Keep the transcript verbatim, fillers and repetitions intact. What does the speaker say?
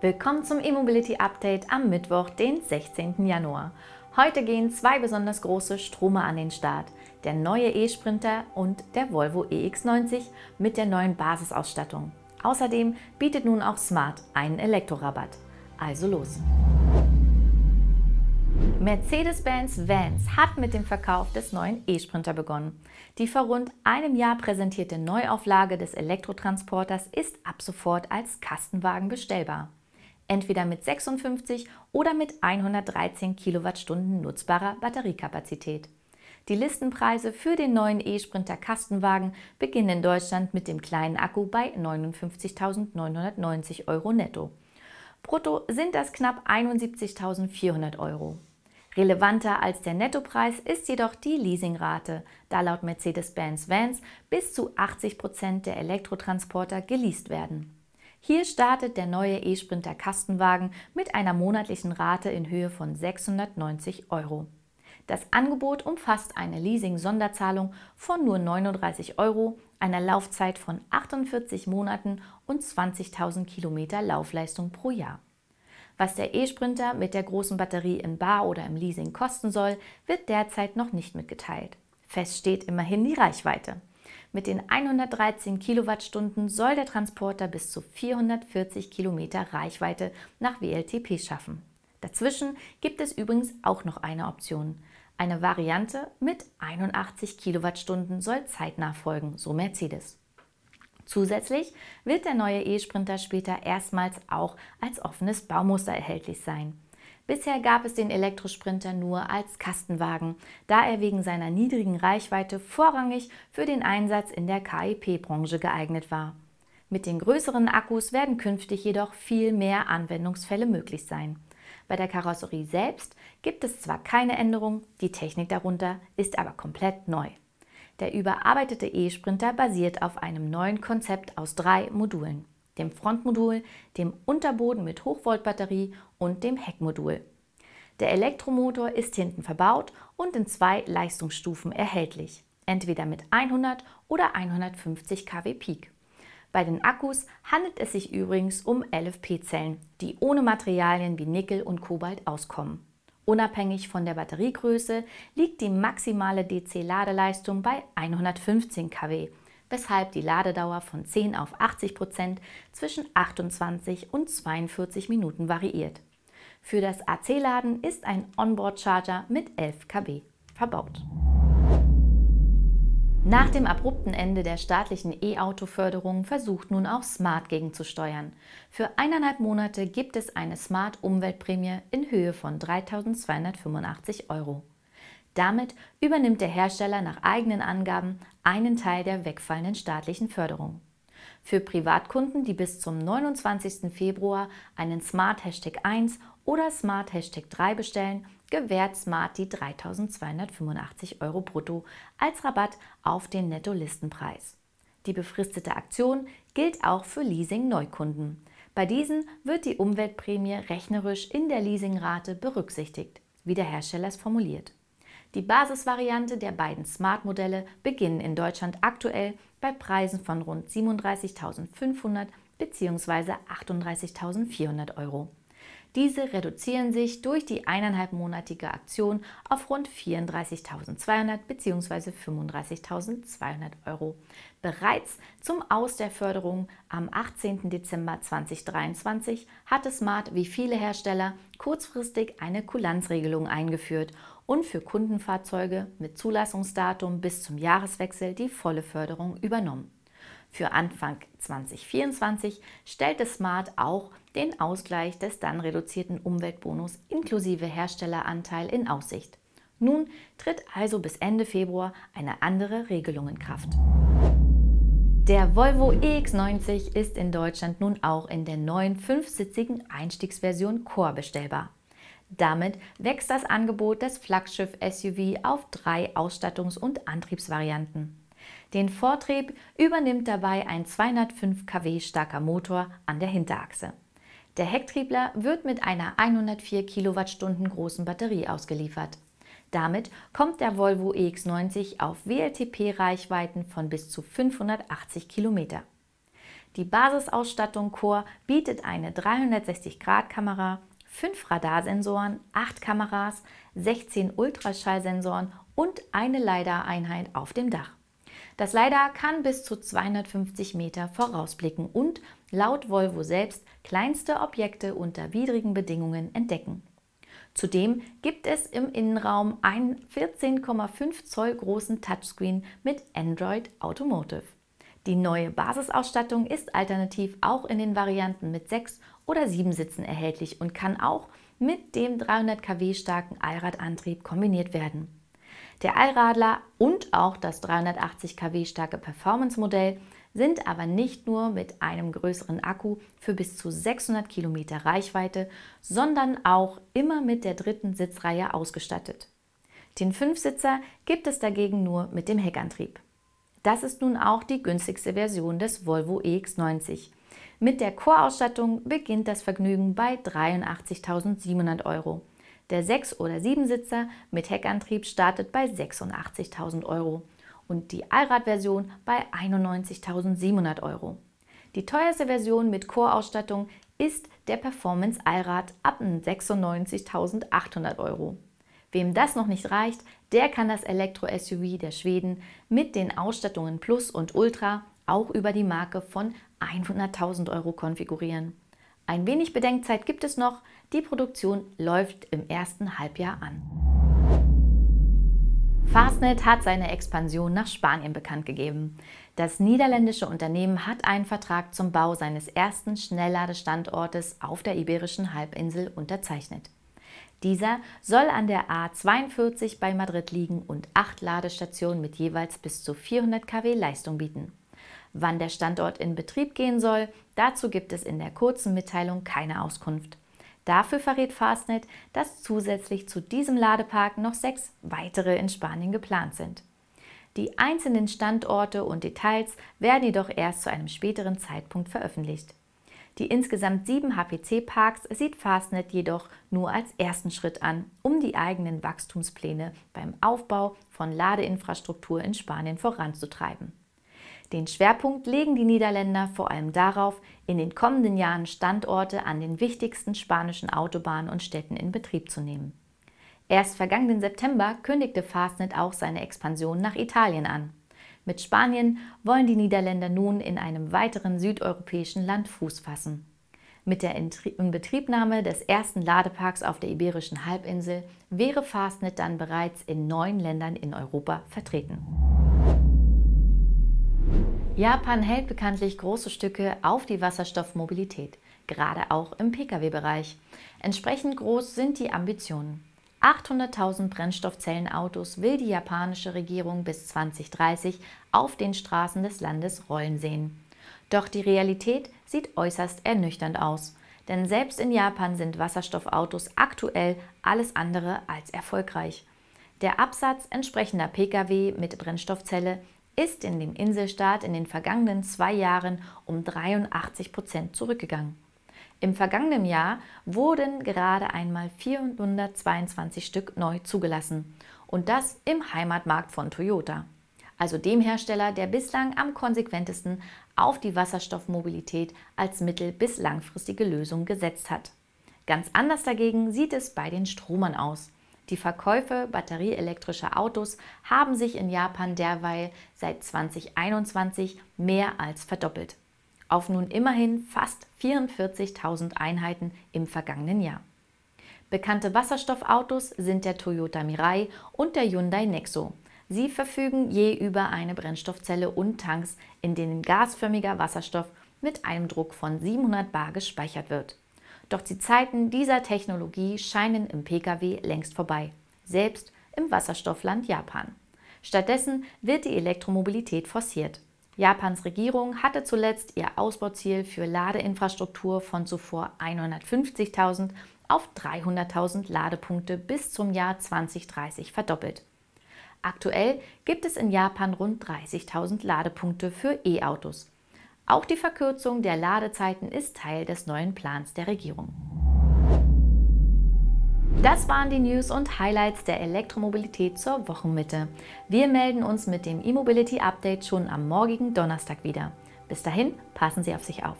Willkommen zum E-Mobility-Update am Mittwoch, den sechzehnten Januar. Heute gehen zwei besonders große Stromer an den Start, der neue e-Sprinter und der Volvo E X neunzig mit der neuen Basisausstattung. Außerdem bietet nun auch Smart einen Elektrorabatt. Also los! Mercedes-Benz Vans hat mit dem Verkauf des neuen e-Sprinter begonnen. Die vor rund einem Jahr präsentierte Neuauflage des Elektrotransporters ist ab sofort als Kastenwagen bestellbar. Entweder mit sechsundfünfzig oder mit hundertdreizehn Kilowattstunden nutzbarer Batteriekapazität. Die Listenpreise für den neuen e-Sprinter Kastenwagen beginnen in Deutschland mit dem kleinen Akku bei neunundfünfzigtausendneunhundertneunzig Euro netto. Brutto sind das knapp einundsiebzigtausendvierhundert Euro. Relevanter als der Nettopreis ist jedoch die Leasingrate, da laut Mercedes-Benz Vans bis zu achtzig Prozent der Elektrotransporter geleast werden. Hier startet der neue e-Sprinter Kastenwagen mit einer monatlichen Rate in Höhe von sechshundertneunzig Euro. Das Angebot umfasst eine Leasing-Sonderzahlung von nur neununddreißig Euro, einer Laufzeit von achtundvierzig Monaten und zwanzigtausend Kilometer Laufleistung pro Jahr. Was der e-Sprinter mit der großen Batterie in Bar oder im Leasing kosten soll, wird derzeit noch nicht mitgeteilt. Fest steht immerhin die Reichweite. Mit den hundertdreizehn Kilowattstunden soll der Transporter bis zu vierhundertvierzig Kilometer Reichweite nach W L T P schaffen. Dazwischen gibt es übrigens auch noch eine Option. Eine Variante mit einundachtzig Kilowattstunden soll zeitnah folgen, so Mercedes. Zusätzlich wird der neue e-Sprinter später erstmals auch als offenes Baumuster erhältlich sein. Bisher gab es den Elektrosprinter nur als Kastenwagen, da er wegen seiner niedrigen Reichweite vorrangig für den Einsatz in der K I P-Branche geeignet war. Mit den größeren Akkus werden künftig jedoch viel mehr Anwendungsfälle möglich sein. Bei der Karosserie selbst gibt es zwar keine Änderung, die Technik darunter ist aber komplett neu. Der überarbeitete e-Sprinter basiert auf einem neuen Konzept aus drei Modulen: dem Frontmodul, dem Unterboden mit Hochvoltbatterie und dem Heckmodul. Der Elektromotor ist hinten verbaut und in zwei Leistungsstufen erhältlich, entweder mit hundert oder hundertfünfzig Kilowatt Peak. Bei den Akkus handelt es sich übrigens um L F P-Zellen, die ohne Materialien wie Nickel und Kobalt auskommen. Unabhängig von der Batteriegröße liegt die maximale D C-Ladeleistung bei hundertfünfzehn Kilowatt, weshalb die Ladedauer von zehn auf achtzig Prozent zwischen achtundzwanzig und zweiundvierzig Minuten variiert. Für das A C-Laden ist ein Onboard-Charger mit elf Kilowatt verbaut. Nach dem abrupten Ende der staatlichen E-Auto-Förderung versucht nun auch Smart gegenzusteuern. Für eineinhalb Monate gibt es eine Smart-Umweltprämie in Höhe von dreitausendzweihundertfünfundachtzig Euro. Damit übernimmt der Hersteller nach eigenen Angaben einen Teil der wegfallenden staatlichen Förderung. Für Privatkunden, die bis zum neunundzwanzigsten Februar einen Smart Hashtag eins oder Smart Hashtag drei bestellen, gewährt Smart die dreitausendzweihundertfünfundachtzig Euro brutto als Rabatt auf den Netto-Listenpreis. Die befristete Aktion gilt auch für Leasing-Neukunden. Bei diesen wird die Umweltprämie rechnerisch in der Leasingrate berücksichtigt, wie der Hersteller es formuliert. Die Basisvariante der beiden Smart-Modelle beginnen in Deutschland aktuell bei Preisen von rund siebenunddreißigtausendfünfhundert bzw. achtunddreißigtausendvierhundert Euro. Diese reduzieren sich durch die eineinhalbmonatige Aktion auf rund vierunddreißigtausendzweihundert bzw. fünfunddreißigtausendzweihundert Euro. Bereits zum Aus der Förderung am achtzehnten Dezember zweitausenddreiundzwanzig hatte Smart wie viele Hersteller kurzfristig eine Kulanzregelung eingeführt und für Kundenfahrzeuge mit Zulassungsdatum bis zum Jahreswechsel die volle Förderung übernommen. Für Anfang zweitausendvierundzwanzig stellte Smart auch den Ausgleich des dann reduzierten Umweltbonus inklusive Herstelleranteil in Aussicht. Nun tritt also bis Ende Februar eine andere Regelung in Kraft. Der Volvo E X neunzig ist in Deutschland nun auch in der neuen fünfsitzigen Einstiegsversion Core bestellbar. Damit wächst das Angebot des Flaggschiff-S U V auf drei Ausstattungs- und Antriebsvarianten. Den Vortrieb übernimmt dabei ein zweihundertfünf Kilowatt starker Motor an der Hinterachse. Der Hecktriebler wird mit einer hundertvier Kilowattstunden großen Batterie ausgeliefert. Damit kommt der Volvo E X neunzig auf W L T P-Reichweiten von bis zu fünfhundertachtzig Kilometer. Die Basisausstattung Core bietet eine dreihundertsechzig Grad Kamera, fünf Radarsensoren, acht Kameras, sechzehn Ultraschallsensoren und eine LiDAR-Einheit auf dem Dach. Das LiDAR kann bis zu zweihundertfünfzig Meter vorausblicken und laut Volvo selbst kleinste Objekte unter widrigen Bedingungen entdecken. Zudem gibt es im Innenraum einen vierzehn Komma fünf Zoll großen Touchscreen mit Android Automotive. Die neue Basisausstattung ist alternativ auch in den Varianten mit sechs oder sieben Sitzen erhältlich und kann auch mit dem dreihundert Kilowatt starken Allradantrieb kombiniert werden. Der Allradler und auch das dreihundertachtzig Kilowatt starke Performance-Modell sind aber nicht nur mit einem größeren Akku für bis zu sechshundert Kilometer Reichweite, sondern auch immer mit der dritten Sitzreihe ausgestattet. Den Fünfsitzer gibt es dagegen nur mit dem Heckantrieb. Das ist nun auch die günstigste Version des Volvo E X neunzig. Mit der Core-Ausstattung beginnt das Vergnügen bei dreiundachtzigtausendsiebenhundert Euro. Der sechs- oder sieben-Sitzer mit Heckantrieb startet bei sechsundachtzigtausend Euro und die Allradversion bei einundneunzigtausendsiebenhundert Euro. Die teuerste Version mit Core-Ausstattung ist der Performance Allrad ab sechsundneunzigtausendachthundert Euro. Wem das noch nicht reicht, der kann das Elektro-S U V der Schweden mit den Ausstattungen Plus und Ultra auch über die Marke von hunderttausend Euro konfigurieren. Ein wenig Bedenkzeit gibt es noch, die Produktion läuft im ersten Halbjahr an. Fastned hat seine Expansion nach Spanien bekannt gegeben. Das niederländische Unternehmen hat einen Vertrag zum Bau seines ersten Schnellladestandortes auf der Iberischen Halbinsel unterzeichnet. Dieser soll an der A zweiundvierzig bei Madrid liegen und acht Ladestationen mit jeweils bis zu vierhundert Kilowatt Leistung bieten. Wann der Standort in Betrieb gehen soll, dazu gibt es in der kurzen Mitteilung keine Auskunft. Dafür verrät Fastned, dass zusätzlich zu diesem Ladepark noch sechs weitere in Spanien geplant sind. Die einzelnen Standorte und Details werden jedoch erst zu einem späteren Zeitpunkt veröffentlicht. Die insgesamt sieben H P C-Parks sieht Fastned jedoch nur als ersten Schritt an, um die eigenen Wachstumspläne beim Aufbau von Ladeinfrastruktur in Spanien voranzutreiben. Den Schwerpunkt legen die Niederländer vor allem darauf, in den kommenden Jahren Standorte an den wichtigsten spanischen Autobahnen und Städten in Betrieb zu nehmen. Erst vergangenen September kündigte Fastned auch seine Expansion nach Italien an. Mit Spanien wollen die Niederländer nun in einem weiteren südeuropäischen Land Fuß fassen. Mit der Inbetriebnahme des ersten Ladeparks auf der Iberischen Halbinsel wäre Fastned dann bereits in neun Ländern in Europa vertreten. Japan hält bekanntlich große Stücke auf die Wasserstoffmobilität, gerade auch im Pkw-Bereich. Entsprechend groß sind die Ambitionen. achthunderttausend Brennstoffzellenautos will die japanische Regierung bis zweitausenddreißig auf den Straßen des Landes rollen sehen. Doch die Realität sieht äußerst ernüchternd aus, denn selbst in Japan sind Wasserstoffautos aktuell alles andere als erfolgreich. Der Absatz entsprechender Pkw mit Brennstoffzelle ist in dem Inselstaat in den vergangenen zwei Jahren um dreiundachtzig Prozent zurückgegangen. Im vergangenen Jahr wurden gerade einmal vierhundertzweiundzwanzig Stück neu zugelassen und das im Heimatmarkt von Toyota, also dem Hersteller, der bislang am konsequentesten auf die Wasserstoffmobilität als mittel- bis langfristige Lösung gesetzt hat. Ganz anders dagegen sieht es bei den Stromern aus. Die Verkäufe batterieelektrischer Autos haben sich in Japan derweil seit zweitausendeinundzwanzig mehr als verdoppelt, auf nun immerhin fast vierundvierzigtausend Einheiten im vergangenen Jahr. Bekannte Wasserstoffautos sind der Toyota Mirai und der Hyundai Nexo. Sie verfügen je über eine Brennstoffzelle und Tanks, in denen gasförmiger Wasserstoff mit einem Druck von siebenhundert Bar gespeichert wird. Doch die Zeiten dieser Technologie scheinen im Pkw längst vorbei, selbst im Wasserstoffland Japan. Stattdessen wird die Elektromobilität forciert. Japans Regierung hatte zuletzt ihr Ausbauziel für Ladeinfrastruktur von zuvor hundertfünfzigtausend auf dreihunderttausend Ladepunkte bis zum Jahr zweitausenddreißig verdoppelt. Aktuell gibt es in Japan rund dreißigtausend Ladepunkte für E-Autos. Auch die Verkürzung der Ladezeiten ist Teil des neuen Plans der Regierung. Das waren die News und Highlights der Elektromobilität zur Wochenmitte. Wir melden uns mit dem E-Mobility Update schon am morgigen Donnerstag wieder. Bis dahin, passen Sie auf sich auf.